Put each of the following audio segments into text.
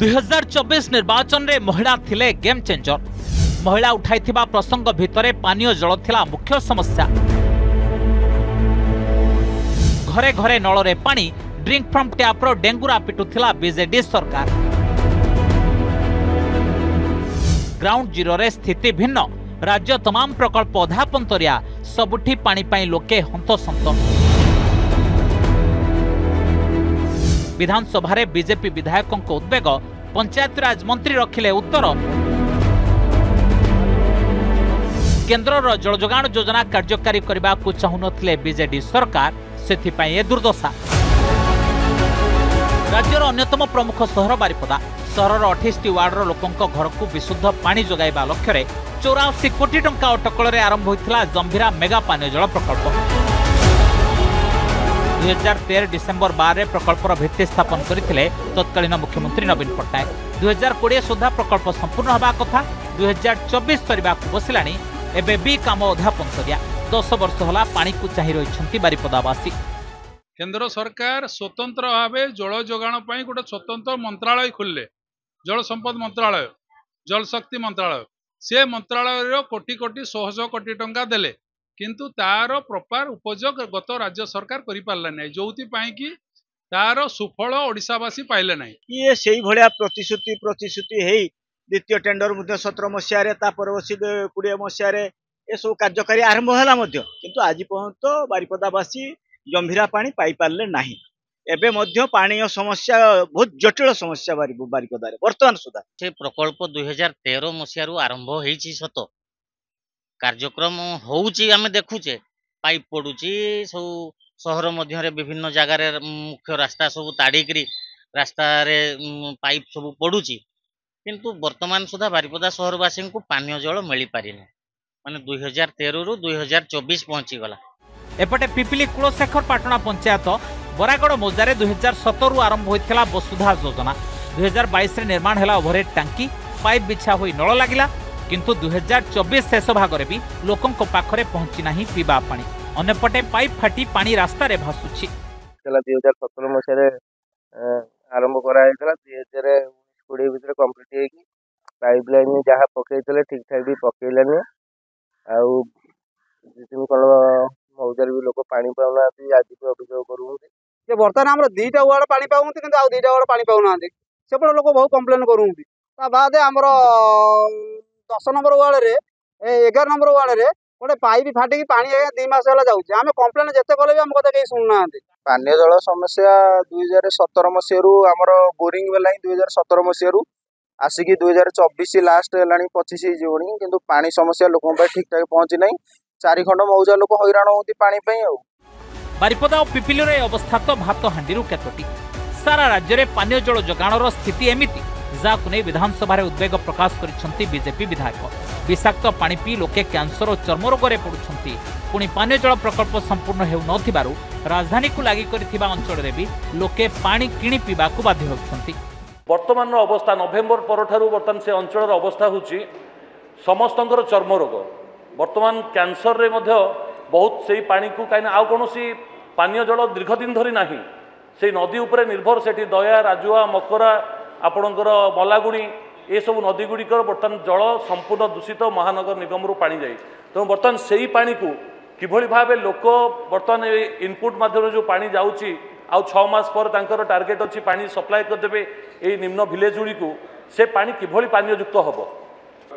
2024 निर्वाचन रे महिला थिले गेम चेंजर। महिला उठाइथिबा प्रसंग भितरे पानीय जल थिला मुख्य समस्या। घरे घरे नल रे पानी, ड्रिंक फ्रॉम टैप रो डेंगुरा पिटुथिला बीजेडी सरकार। ग्राउंड जीरो रे स्थिति भिन्न। राज्य तमाम प्रकल्प अधा पंतरिया, सबुठी पानी पाई लोके हंतसंत। विधानसभा रे बीजेपी विधायकों को उद्वेग, पंचायतराज मंत्री रखिले उत्तर। केन्द्र रो जल जोगाण योजना कार्यकारी करबा को चाहुनथिले बीजेडी सरकार, सेथि पई ए दुर्दशा। राज्यर अन्यतम प्रमुख शहर बारिपदा शहर 28 वार्ड रो लोकंक घर को विशुद्ध पानी जोगाइबा लक्ष्य रे 84 कोटी टंका अटकल रे आरंभ होइथिला जंभीरा मेगा पानी जल प्रकल्प। 2013 डिसेंबर 12 रे प्रकल्पर भित्ति स्थापन करते तत्कालीन मुख्यमंत्री नवीन पट्टनायक। 2020 सुधा प्रकल्प संपूर्ण होगा कथा। 2024 सरिया बसला एवं कम अधा पंचरिया। 10 वर्ष होला पानी को चाही रही बारिपदावासी। केंद्र सरकार स्वतंत्र भाव जल जोगाण गोटे स्वतंत्र मंत्रालय खोलिले, जल संपद मंत्रालय, जल शक्ति मंत्रालय। से मंत्रालय कोटी कोटी शह शह कोटी टंका देले, किंतु तार प्रपार उपयोग गत राज्य सरकार करि पारला नै, जोथि पई कि तार सुफल ओडिसावासी पाइले नै। ये सेही भलिया प्रतिश्रुति हेई द्वितीय टेंडर मध्ये 17 मसीहा रे, ता परवर्ती 20 मसीहा रे ए सब कार्यकारी आरंभ होला मध्ये, किंतु आज पर्यंत बारिपदावासी जंभीरा पानी पाई पारले नाही। एबे मध्ये पानी समस्या बहुत जटिल समस्या बारिपदा रे वर्तमान सुधा। से प्रकल्प 2013 मसीहा रु आरंभ हेई सतो, कार्यक्रम होउची आमे देखुचे, पाइप पडुची सब सहर मध्य रे, विभिन्न जगार मुख्य रास्ता सब ताड़िकी रास्ता रे पाइप सब पडुची, किंतु वर्तमान सुधा बारिपदा सहरवासी को पानी जल मिल पारिना। माने 2013 रु 2024 पहुंची गला। एपटे पिपिली कुलशेखर पाटणा पंचायत बरागड़ मोजारे 2017 रु आरंभ होइथिला वसुधा योजना। 2022 रे निर्माण हैला ओवरहेड टांकी, पाइप बिछा होई नल लागिला, किंतु 2024 शेष भागरे भी लोकों को पाखरे पहुंची नहीं पीवा पानी। अन्यपटे पाइप फाटी पानी रास्ता रे भासुछि। 2017 मसीह आरंभ कराई 2019-20 भितर कंप्लीट हे कि पाइपलाइन जहा पकेइतले ठीक ठाक भी पकेइलानी। आ जितिन कोन मौजर भी लोक पानी पाउना आज भी अभियोग करूंते। जे वर्तमान हमर दीटा वार्ड पानी पाउंते, किंतु आ दीटा वार्ड पानी पाउना आंते। सेपड़ लोक बहुत कंप्लेन करूंते। ता बाद हमर 10 नंबर वार्ड रे 11 नंबर वार्ड रे गोटे पाइप फाटिकी पानी 2 मास होला जाउछे। आमे कंप्लेन जते कले भी हम कथा के सुनना आंते। पानी जल समस्या 2017 मसीह रु हमर बोरिंग वेलाइ 2017 मसीह रु आसीकी 2024 लास्ट लाणी 25 जीवणी, किंतु पानी समस्या लोकों पर ठीक ठाक पहुंची नहीं। 4 खंड मौजा लोक हैरान होउती पानी पई। आ बारिपदा और पिपिली रे अवस्था तो भात हांडी रु केतोटी। सारा राज्य रे पानी जल जोगाणर स्थिति एमिति जाकु नहीं विधानसभा उद्वेग प्रकाश करिसेंती बीजेपी विधायक। विषाक्त पानी पी लोके कैंसर और चर्म रोगे पड़ुछंती। पुणी पानी जल प्रकल्प संपूर्ण हेउ नथिबारु राजधानी को लागी करिथिबा अंचल रे भी लोके पानी किणी पीबा को बाध्य होछंती। वर्तमान अवस्था नवेम्बर परठारु वर्तमान से अंचल अवस्था होची समस्तंकर चर्म रोग। वर्तमान कैंसर रे मध्य बहुत सेही पानी को काई ना आ कोनोसी पानी जल दीर्घ दिन धरि नाही। सेही नदी उपरे निर्भर सेठी दया, राजुआ, मकरा, आपणकर मलागुणी ए सब नदी गुड़िकर बर्तमान जल संपूर्ण दूषित महानगर निगम रू पानी जाए। तेणु बर्तमान से ही पानी को किभली भावे लोक बर्तमान इनपुट माध्यम जो पानी जाऊँगी आउ 6 मास पर तांकर टार्गेट अच्छी पानी सप्लाय करदेवे ये निम्न भिलेज गुड़ी को से पानी किभली पानीयुक्त हम।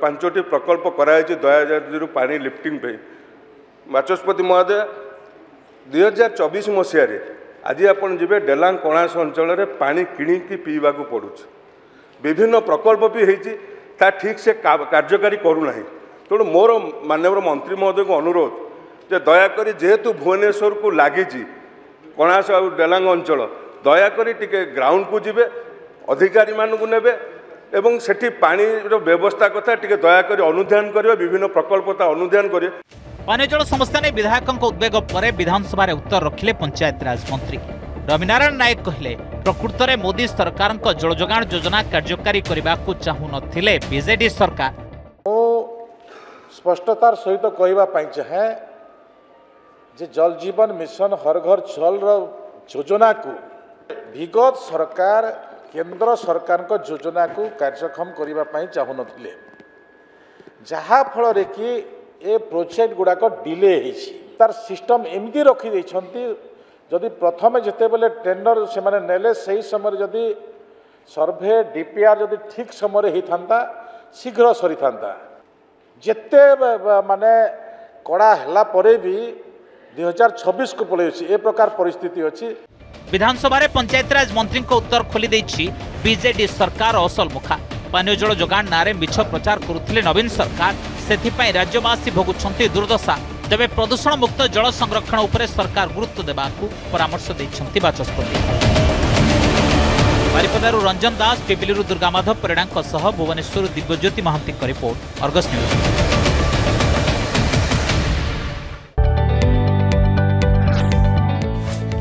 5टी प्रकल्प कराई दयाजादी पानी लिफ्टिंग बाचस्पति महोदय 2024 मसीह आज आप डेलांग कणास अंचल में पानी किणिकी पीवा को पड़ुच। विभिन्न प्रकल्प भी होती ठीक से कार्यकारी करूना। तेणु मोर माननीय मंत्री महोदय को अनुरोध जे दयाकोरी जेहेतु भुवनेश्वर को लगी कणास और डेलांग अंचल दयाकोरी टिके ग्राउंड को जीवे, अधिकारी मानू ने सेठी पानी व्यवस्था कथा टिके दयाकोरी अनुध्यान करिवे, विभिन्न प्रकल्पता अनुध्यान करिवे। पानी जल समस्या ने विधायकों उद्वेग पर विधानसभा उत्तर रखिले पंचायतराज मंत्री। रविनारायण नायक कहले प्रकृत में मोदी सरकार जल जोगाण योजना कार्यकारी करने को चाहू नथिले बीजेडी सरकार। मो स्पष्टतार सहित कहवाई चाहे जे जल जीवन मिशन हर घर जल योजना को विगत सरकार केन्द्र सरकार को योजना को कार्यक्षम करने चाहून जहाँफल कि ए प्रोजेक्ट गुड़ाक डिले तार सिस्टम एमती रखीदे जदि प्रथम जितेबले टेंडर से माने नेले सही समय जदि सर्भे डीपीआर जदि ठीक समय होता शीघ्र सरी था जिते माने कड़ा हला परे भी 2026 को पलैसी ए प्रकार परिस्थिति अच्छी। विधानसभा पंचायतराज मंत्री को उत्तर खोली देछि बीजेडी सरकार असल मुखा पानी जल जोगान नारे मिछ प्रचार करुथिले नवीन सरकार सेथिपई राज्यवासी भोगुछंती दुर्दशा तबे प्रदूषण मुक्त जल संरक्षण उपरे सरकार गुरुत्व देबाकू परामर्श दैछंती बाचस्पति। बारिपदारु रंजन दास पिपिलिरु दुर्गामाधव परिडांक सह भुवनेश्वर दिव्यज्योति महांती का रिपोर्ट अर्गस न्यूज।